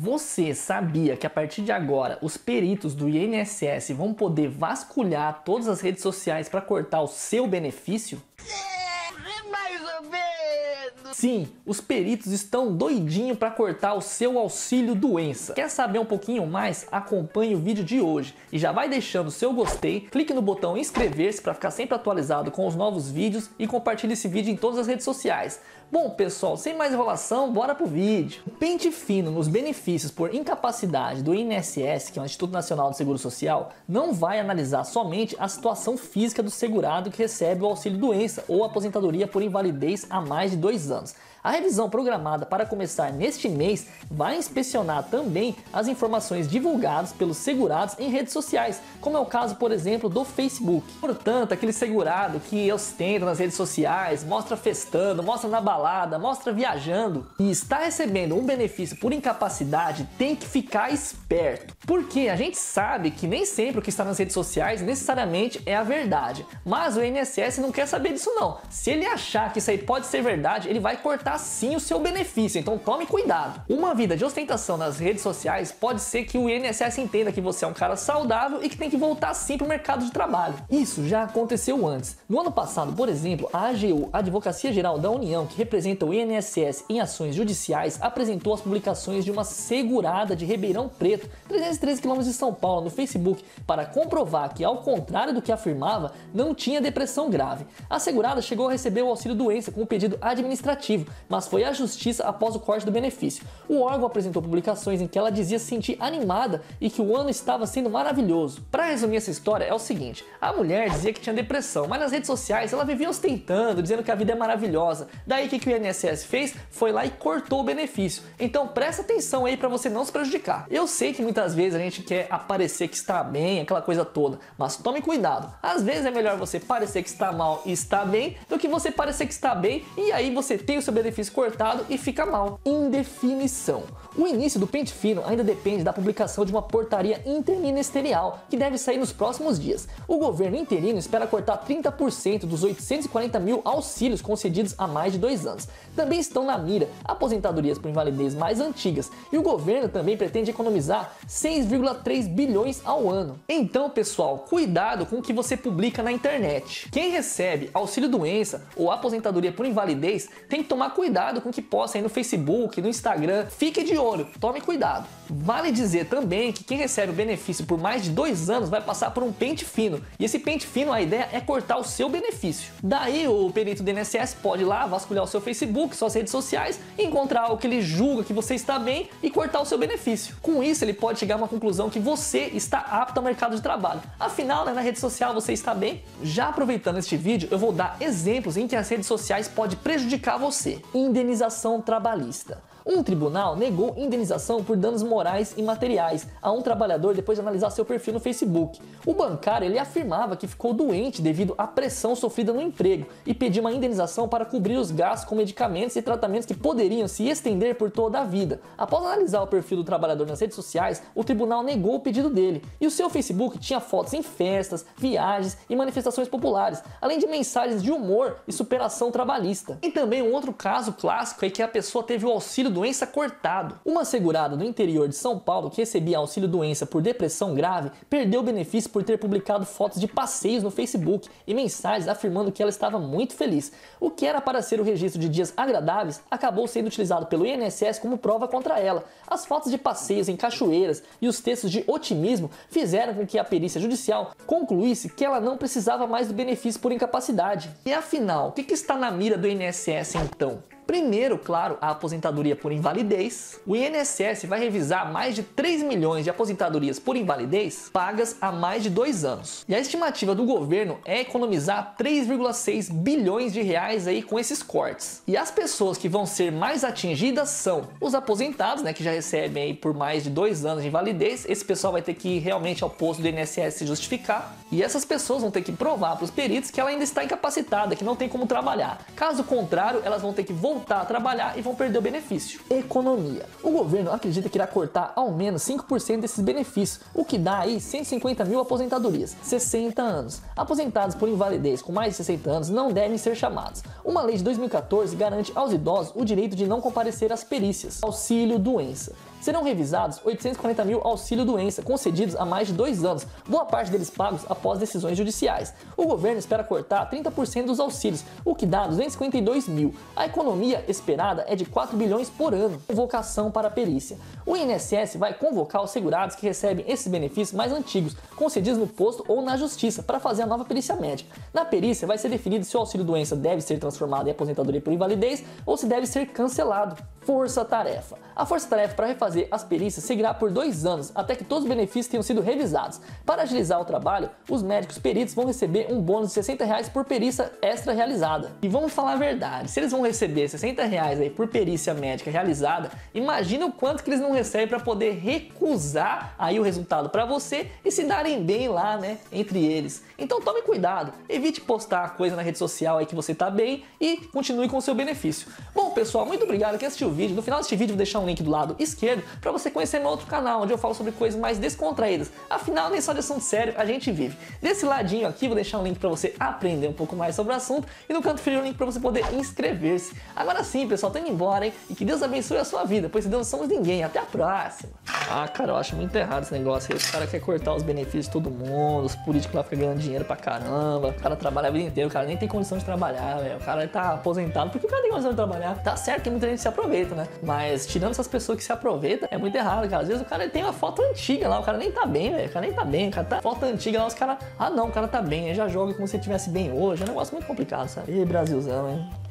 Você sabia que a partir de agora os peritos do INSS vão poder vasculhar todas as redes sociais para cortar o seu benefício? Sim, os peritos estão doidinho para cortar o seu auxílio doença. Quer saber um pouquinho mais? Acompanhe o vídeo de hoje e já vai deixando o seu gostei, clique no botão inscrever-se para ficar sempre atualizado com os novos vídeos e compartilhe esse vídeo em todas as redes sociais. Bom pessoal, sem mais enrolação, bora pro vídeo. O pente fino nos benefícios por incapacidade do INSS, que é o Instituto Nacional do Seguro Social, não vai analisar somente a situação física do segurado que recebe o auxílio doença ou aposentadoria por invalidez há mais de 2 anos. A revisão programada para começar neste mês vai inspecionar também as informações divulgadas pelos segurados em redes sociais, como é o caso, por exemplo, do Facebook. Portanto, aquele segurado que ostenta nas redes sociais, mostra festando, mostra na balada, mostra viajando e está recebendo um benefício por incapacidade, tem que ficar esperto. Porque a gente sabe que nem sempre o que está nas redes sociais necessariamente é a verdade. Mas o INSS não quer saber disso não. Se ele achar que isso aí pode ser verdade, ele vai cortar sim o seu benefício, então tome cuidado. Uma vida de ostentação nas redes sociais pode ser que o INSS entenda que você é um cara saudável e que tem que voltar sim para o mercado de trabalho. Isso já aconteceu antes. No ano passado, por exemplo, a AGU, a Advocacia Geral da União, que representa o INSS em ações judiciais, apresentou as publicações de uma segurada de Ribeirão Preto, 313 km de São Paulo, no Facebook, para comprovar que, ao contrário do que afirmava, não tinha depressão grave. A segurada chegou a receber o auxílio doença com um pedido administrativo, mas foi à justiça após o corte do benefício. O órgão apresentou publicações em que ela dizia se sentir animada e que o ano estava sendo maravilhoso. Para resumir essa história é o seguinte, a mulher dizia que tinha depressão, mas nas redes sociais ela vivia ostentando, dizendo que a vida é maravilhosa. Daí o que o INSS fez? Foi lá e cortou o benefício. Então presta atenção aí para você não se prejudicar. Eu sei que muitas vezes a gente quer aparecer que está bem, aquela coisa toda, mas tome cuidado. Às vezes é melhor você parecer que está mal e está bem, do que você parecer que está bem e aí você tem o seu benefício cortado e fica mal. Indefinição. O início do pente fino ainda depende da publicação de uma portaria interministerial que deve sair nos próximos dias. O governo interino espera cortar 30% dos 840 mil auxílios concedidos há mais de 2 anos. Também estão na mira aposentadorias por invalidez mais antigas e o governo também pretende economizar 6,3 bilhões ao ano. Então pessoal, cuidado com o que você publica na internet. Quem recebe auxílio doença ou aposentadoria por invalidez tem que tomar cuidado com o que posta aí no Facebook, no Instagram. Fique de olho, tome cuidado. Vale dizer também que quem recebe o benefício por mais de 2 anos vai passar por um pente fino. E esse pente fino, a ideia é cortar o seu benefício. Daí o perito do INSS pode ir lá vasculhar o seu Facebook, suas redes sociais, encontrar algo que ele julga que você está bem e cortar o seu benefício. Com isso ele pode chegar a uma conclusão que você está apto ao mercado de trabalho. Afinal, né, na rede social você está bem? Já aproveitando este vídeo, eu vou dar exemplos em que as redes sociais podem prejudicar você. Indenização trabalhista. Um tribunal negou indenização por danos morais e materiais a um trabalhador depois de analisar seu perfil no Facebook. O bancário ele afirmava que ficou doente devido à pressão sofrida no emprego e pediu uma indenização para cobrir os gastos com medicamentos e tratamentos que poderiam se estender por toda a vida. Após analisar o perfil do trabalhador nas redes sociais, o tribunal negou o pedido dele e o seu Facebook tinha fotos em festas, viagens e manifestações populares, além de mensagens de humor e superação trabalhista. E também um outro caso clássico é que a pessoa teve o auxílio doença cortado. Uma segurada do interior de São Paulo que recebia auxílio doença por depressão grave perdeu o benefício por ter publicado fotos de passeios no Facebook e mensagens afirmando que ela estava muito feliz. O que era para ser o registro de dias agradáveis acabou sendo utilizado pelo INSS como prova contra ela. As fotos de passeios em cachoeiras e os textos de otimismo fizeram com que a perícia judicial concluísse que ela não precisava mais do benefício por incapacidade. E afinal, o que está na mira do INSS então? Primeiro, claro, a aposentadoria por invalidez. O INSS vai revisar mais de 3 milhões de aposentadorias por invalidez pagas há mais de 2 anos. E a estimativa do governo é economizar 3,6 bilhões de reais aí com esses cortes. E as pessoas que vão ser mais atingidas são os aposentados, né, que já recebem aí por mais de 2 anos de invalidez. Esse pessoal vai ter que ir realmente ao posto do INSS se justificar. E essas pessoas vão ter que provar para os peritos que ela ainda está incapacitada, que não tem como trabalhar. Caso contrário, elas vão ter que voltar a trabalhar e vão perder o benefício. Economia. O governo acredita que irá cortar ao menos 5% desses benefícios, o que dá aí 150 mil aposentadorias, 60 anos. Aposentados por invalidez com mais de 60 anos não devem ser chamados. Uma lei de 2014 garante aos idosos o direito de não comparecer às perícias. Auxílio doença. Serão revisados 840 mil auxílio-doença concedidos há mais de 2 anos, boa parte deles pagos após decisões judiciais. O governo espera cortar 30% dos auxílios, o que dá 252 mil. A economia esperada é de 4 bilhões por ano. Convocação para a perícia. O INSS vai convocar os segurados que recebem esses benefícios mais antigos, concedidos no posto ou na justiça, para fazer a nova perícia médica. Na perícia vai ser definido se o auxílio-doença deve ser transformado em aposentadoria por invalidez ou se deve ser cancelado. Força-tarefa. A força-tarefa para refazer as perícias seguirá por 2 anos, até que todos os benefícios tenham sido revisados. Para agilizar o trabalho, os médicos peritos vão receber um bônus de R$ 60 por perícia extra realizada. E vamos falar a verdade, se eles vão receber R$ 60 aí por perícia médica realizada, imagina o quanto que eles não recebem para poder recusar aí o resultado para você e se darem bem lá, né, entre eles. Então tome cuidado, evite postar coisa na rede social aí que você tá bem e continue com o seu benefício. Bom pessoal, muito obrigado que assistiu o vídeo. No final deste vídeo eu vou deixar um link do lado esquerdo para você conhecer meu outro canal, onde eu falo sobre coisas mais descontraídas. Afinal, nem só de assunto sério a gente vive. Desse ladinho aqui vou deixar um link para você aprender um pouco mais sobre o assunto e no canto inferior um link para você poder inscrever-se. Agora sim, pessoal, tô indo embora, hein? E que Deus abençoe a sua vida, pois Deus não somos ninguém. Até a próxima. Ah, cara, eu acho muito errado esse negócio aí. Os caras querem cortar os benefícios de todo mundo, os políticos lá ficam ganhando dinheiro pra caramba. O cara trabalha a vida inteira, o cara nem tem condição de trabalhar, velho. O cara tá aposentado, porque o cara tem condição de trabalhar. Tá certo que muita gente se aproveita, né? Mas tirando essas pessoas que se aproveitam, é muito errado, cara. Às vezes o cara tem uma foto antiga lá, o cara nem tá bem, velho. O cara nem tá bem, o cara tá... Foto antiga lá, os caras... Ah, não, o cara tá bem, aí já joga como se ele estivesse bem hoje. É um negócio muito complicado, sabe? Ih, Brasilzão, hein?